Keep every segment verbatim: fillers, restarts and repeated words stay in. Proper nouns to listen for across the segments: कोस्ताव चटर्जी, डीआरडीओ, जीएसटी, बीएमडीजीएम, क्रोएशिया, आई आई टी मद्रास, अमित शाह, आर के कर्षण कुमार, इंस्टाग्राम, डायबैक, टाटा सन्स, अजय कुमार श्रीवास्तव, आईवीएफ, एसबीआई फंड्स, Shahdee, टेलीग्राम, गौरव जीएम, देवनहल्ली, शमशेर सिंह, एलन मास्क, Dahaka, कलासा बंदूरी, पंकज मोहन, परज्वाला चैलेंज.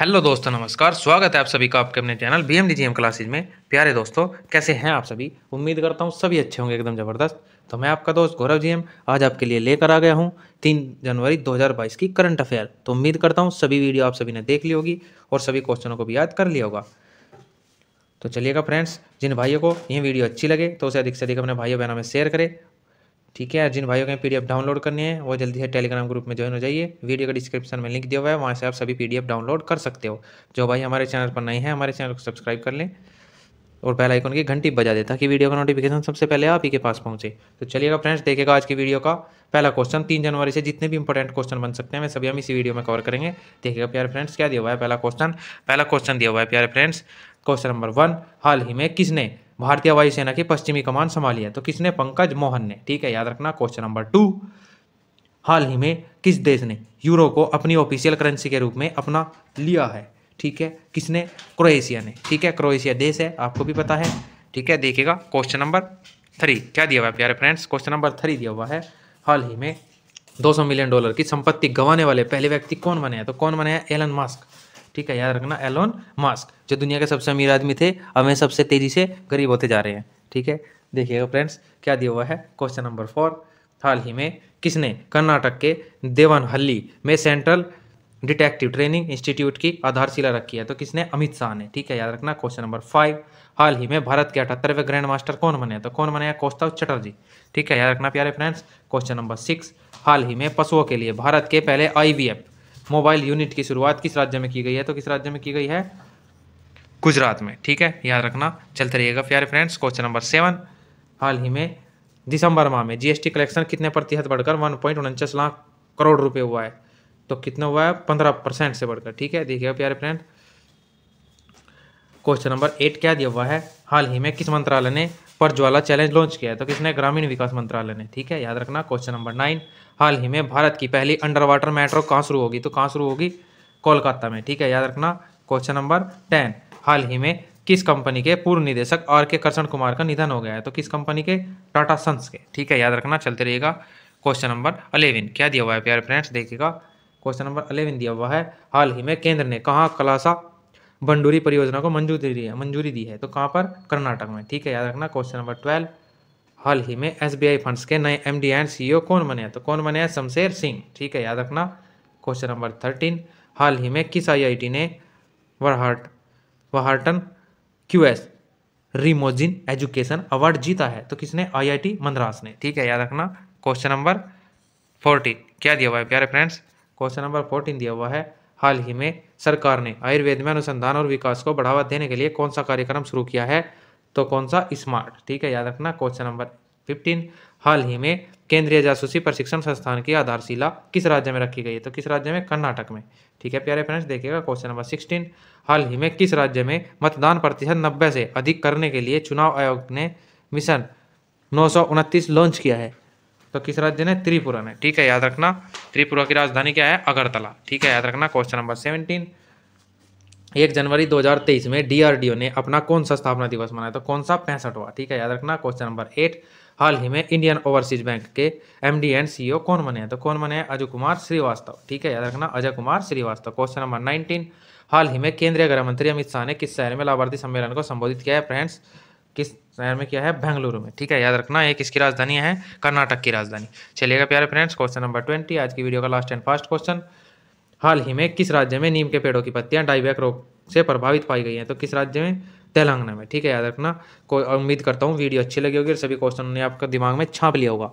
Hello दोस्तों, नमस्कार। स्वागत है आप सभी का आपके अपने चैनल बीएमडीजीएम क्लासेज में। प्यारे दोस्तों, कैसे हैं आप सभी? उम्मीद करता हूं सभी अच्छे होंगे, एकदम ज़बरदस्त। तो मैं आपका दोस्त गौरव जीएम आज आपके लिए लेकर आ गया हूं तीन जनवरी दो हज़ार बाईस की करंट अफेयर। तो उम्मीद करता हूं सभी वीडियो आप सभी ने देख ली होगी और सभी क्वेश्चनों को भी याद कर लिया होगा। तो चलिएगा फ्रेंड्स, जिन भाइयों को ये वीडियो अच्छी लगे तो उसे अधिक से अधिक अपने भाइयों बहनों में शेयर करें, ठीक है। जिन भाइयों को पीडीएफ डाउनलोड करनी है वो जल्दी से टेलीग्राम ग्रुप में ज्वाइन हो जाइए। वीडियो का डिस्क्रिप्शन में लिंक दिया हुआ है, वहाँ से आप सभी पीडीएफ डाउनलोड कर सकते हो। जो भाई हमारे चैनल पर नए हैं, हमारे चैनल को सब्सक्राइब कर लें और बेल आइकन की घंटी बजा दें ताकि वीडियो का नोटिफिकेशन सबसे पहले आप ही के पास पहुँचे। तो चलिएगा फ्रेंड्स, देखिएगा आज की वीडियो का पहला क्वेश्चन। तीन जनवरी से जितने भी इंपॉर्टेंट क्वेश्चन बन सकते हैं मैं सभी हम इसी वीडियो में कवर करेंगे। देखिएगा प्यारे फ्रेंड्स, क्या दिया हुआ है पहला क्वेश्चन। पहला क्वेश्चन दिया हुआ है प्यारे फ्रेंड्स, क्वेश्चन नंबर वन, हाल ही में किसने भारतीय वायुसेना की पश्चिमी कमान संभाली है? तो किसने? पंकज मोहन ने, ठीक है, याद रखना। क्वेश्चन नंबर टू, हाल ही में किस देश ने यूरो को अपनी ऑफिशियल करेंसी के रूप में अपना लिया है? ठीक है, किसने? क्रोएशिया ने, ठीक है। क्रोएशिया देश है, आपको भी पता है, ठीक है। देखिएगा क्वेश्चन नंबर थ्री, क्या दिया हुआ है प्यारे फ्रेंड्स। क्वेश्चन नंबर थ्री दिया हुआ है, हाल ही में दो सौ मिलियन डॉलर की संपत्ति गंवाने वाले पहले व्यक्ति कौन बने हैं? तो कौन बने हैं? एलन मास्क, ठीक है, याद रखना। एलन मास्क जो दुनिया के सबसे अमीर आदमी थे, अब वे सबसे तेजी से गरीब होते जा रहे हैं, ठीक है। देखिएगा फ्रेंड्स, क्या दिया हुआ है क्वेश्चन नंबर फोर, हाल ही में किसने कर्नाटक के देवनहल्ली में सेंट्रल डिटेक्टिव ट्रेनिंग इंस्टीट्यूट की आधारशिला रखी है? तो किसने? अमित शाह ने, ठीक है, याद रखना। क्वेश्चन नंबर फाइव, हाल ही में भारत के अठहत्तरवें ग्रैंड मास्टर कौन बने हैं? तो कौन बने हैं? कोस्ताव चटर्जी, ठीक है, याद रखना प्यारे फ्रेंड्स। क्वेश्चन नंबर सिक्स, हाल ही में पशुओं के लिए भारत के पहले आईवीएफ मोबाइल यूनिट की शुरुआत किस राज्य में की गई है? तो किस राज्य में की गई है? गुजरात में, ठीक है, याद रखना। चलते रहिएगा प्यारे फ्रेंड्स। क्वेश्चन नंबर सेवन, हाल ही में दिसंबर माह में जीएसटी कलेक्शन कितने प्रतिशत बढ़कर वन पॉइंट उनचास लाख करोड़ रुपए हुआ है? तो कितना हुआ है? पंद्रह परसेंट से बढ़कर, ठीक है, देखिएगा प्यारे फ्रेंड। क्वेश्चन नंबर एट, क्या दिया हुआ है? हाल ही में किस मंत्रालय ने परज्वाला चैलेंज लॉन्च किया है? तो किसने? ग्रामीण विकास मंत्रालय ने, ठीक है, याद रखना। क्वेश्चन नंबर नाइन, हाल ही में भारत की पहली अंडर वाटर मेट्रो कहाँ शुरू होगी? तो कहाँ शुरू होगी? कोलकाता में, ठीक है, याद रखना। क्वेश्चन नंबर टेन, हाल ही में किस कंपनी के पूर्व निदेशक आर के कर्षण कुमार का निधन हो गया है? तो किस कंपनी के? टाटा सन्स के, ठीक है, याद रखना। चलते रहिएगा। क्वेश्चन नंबर अलेवन, क्या दिया हुआ है प्यारे फ्रेंड्स। देखिएगा क्वेश्चन नंबर अलेवन दिया हुआ है, हाल ही में केंद्र ने कहाँ कलासा बंदूरी परियोजना को मंजूरी दी है मंजूरी दी है तो कहाँ पर? कर्नाटक में, ठीक है, याद रखना। क्वेश्चन नंबर ट्वेल्व, हाल ही में एसबीआई फंड्स के नए एमडी एंड सीईओ कौन बने हैं? तो कौन बने हैं? शमशेर सिंह, ठीक है, याद रखना। क्वेश्चन नंबर थर्टीन, हाल ही में किस आई आई टी ने वरहाट Wharton QS reimagine education award जीता है? तो किसने? आई आई टी मद्रास ने, ठीक है, याद रखना। क्वेश्चन नंबर फोर्टीन, क्या दिया हुआ है प्यारे फ्रेंड्स। क्वेश्चन नंबर फोर्टीन दिया हुआ है, हाल ही में सरकार ने आयुर्वेद में अनुसंधान और विकास को बढ़ावा देने के लिए कौन सा कार्यक्रम शुरू किया है? तो कौन सा? स्मार्ट, ठीक है, याद रखना। क्वेश्चन नंबर फिफ्टीन, हाल ही में केंद्रीय जासूसी प्रशिक्षण संस्थान की आधारशिला किस राज्य में रखी गई है? तो किस राज्य में? कर्नाटक में, ठीक है प्यारे फ्रेंड्स। देखिएगा क्वेश्चन नंबर सिक्सटीन, हाल ही में किस राज्य में मतदान प्रतिशत नब्बे से अधिक करने के लिए चुनाव आयोग ने मिशन नौ सौ उनतीस लॉन्च किया है? तो किस राज्य ने? त्रिपुरा ने, ठीक है, याद रखना। त्रिपुरा की राजधानी क्या है? अगरतला, ठीक है, याद रखना। क्वेश्चन नंबर सेवनटीन, एक जनवरी दो हज़ार तेईस में डीआरडीओ ने अपना कौन सा स्थापना दिवस मनाया? तो कौन सा? पैंसठवां, ठीक है, याद रखना। क्वेश्चन नंबर एट, हाल ही में इंडियन ओवरसीज बैंक के एमडी एंड सीईओ कौन बने हैं? तो कौन बने हैं? अजय कुमार श्रीवास्तव, ठीक है, याद रखना। अजय कुमार श्रीवास्तव। Question number nineteen, हाल ही में केंद्रीय गृह मंत्री अमित शाह ने किस शहर में लाभार्थी सम्मेलन को संबोधित किया है? फ्रेंड्स, किस शहर में किया है? बेंगलुरु में, ठीक है, याद रखना। ये किसकी राजधानी है? कर्नाटक की राजधानी। चलिएगा प्यारे फ्रेंड्स। क्वेश्चन नंबर ट्वेंटी, आज की वीडियो का लास्ट एंड फास्ट क्वेश्चन, हाल ही में किस राज्य में नीम के पेड़ों की पत्तियां डायबैक रोग से प्रभावित पाई गई हैं? तो किस राज्य में? तेलंगाना में, ठीक है, याद रखना। कोई उम्मीद करता हूँ वीडियो अच्छी लगी होगी और सभी क्वेश्चन ने आपका दिमाग में छाप लिया होगा।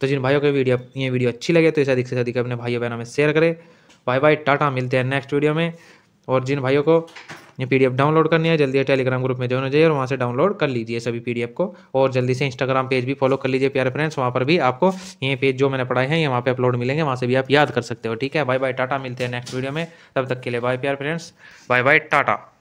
तो जिन भाइयों को वीडियो ये वीडियो अच्छी लगे तो इसे अधिक से अधिक अपने भाइयों बहनों में शेयर करें। बाय बाय, टाटा, मिलते हैं नेक्स्ट वीडियो में। और जिन भाइयों को ये पीडीएफ डाउनलोड करनी है जल्दी से टेलीग्राम ग्रुप में ज्वाइन हो जाइए और वहाँ से डाउनलोड कर लीजिए सभी पीडीएफ को। और जल्दी से इंस्टाग्राम पेज भी फॉलो कर लीजिए प्यारे फ्रेंड्स, वहाँ पर भी आपको ये पेज जो मैंने पढ़ाए हैं ये वहाँ पे अपलोड मिलेंगे, वहाँ से भी आप याद कर सकते हो, ठीक है। बाय बाय, टाटा, मिलते हैं नेक्स्ट वीडियो में। तब तक के लिए बाय प्यारे फ्रेंड्स, बाय बाय, टाटा।